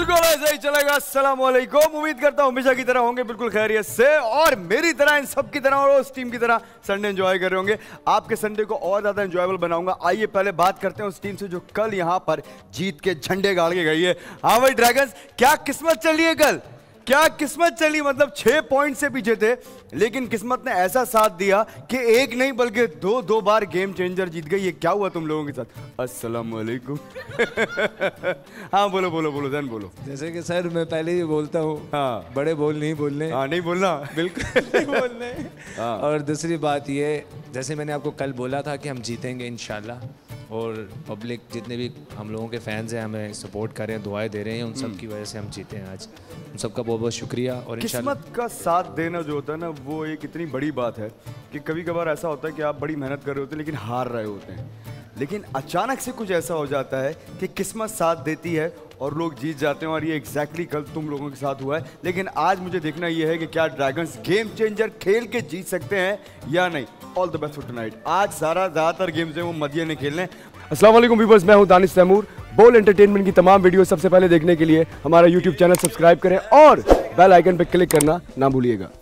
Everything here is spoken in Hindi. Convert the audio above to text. बिल्कुल ऐसा ही चलेगा। अस्सलामुअलैकुम। उम्मीद करता हूँ हमेशा की तरह होंगे बिल्कुल खैरियत से और मेरी तरह इन सब की तरह और उस टीम की तरह संडे एंजॉय कर रहे होंगे। आपके संडे को और ज़्यादा एंजॉयबल बनाऊंगा। आइए पहले बात करते हैं उस टीम से जो कल यहाँ पर जीत के झंडे गाड़ के गई है। हाँ भाई ड्रैगन्स, क्या किस्मत चली है कल, क्या किस्मत चली। मतलब 6 पॉइंट से पीछे थे लेकिन किस्मत ने ऐसा साथ दिया कि एक नहीं बल्कि दो बार गेम चेंजर जीत गई। ये क्या हुआ तुम लोगों के साथ? अस्सलामुअलैकुम। हाँ बोलो बोलो बोलो जान बोलो। जैसे कि सर मैं पहले ही बोलता हूँ, हाँ बड़े बोल नहीं बोलने, हाँ नहीं बोलना बिल्कुल नहीं बोलने। हाँ। और दूसरी बात ये, जैसे मैंने आपको कल बोला था कि हम जीतेंगे इंशाल्लाह, और पब्लिक जितने भी हम लोगों के फैंस हैं हमें सपोर्ट कर रहे हैं, दुआएं दे रहे हैं, उन सब की वजह से हम जीते हैं आज। उन सबका बहुत बहुत शुक्रिया। और किस्मत का साथ देना जो होता है ना वो एक इतनी बड़ी बात है कि कभी कभार ऐसा होता है कि आप बड़ी मेहनत कर रहे होते हैं लेकिन हार रहे होते हैं, लेकिन अचानक से कुछ ऐसा हो जाता है कि किस्मत साथ देती है और लोग जीत जाते हैं। और ये एग्जैक्टली कल तुम लोगों के साथ हुआ है। लेकिन आज मुझे देखना ये है कि क्या ड्रैगन्स गेम चेंजर खेल के जीत सकते हैं या नहीं। All the best for tonight. आज सारा ज़्यादातर गेम्स हैं वो मदिया ने खेलने। अस्सलाम वालेकुम व्यूअर्स, मैं हूँ दानिश तैमूर। बोल एंटरटेनमेंट की तमाम वीडियो सबसे पहले देखने के लिए हमारा यूट्यूब चैनल सब्सक्राइब करें और बेल आइकन पर क्लिक करना ना भूलिएगा।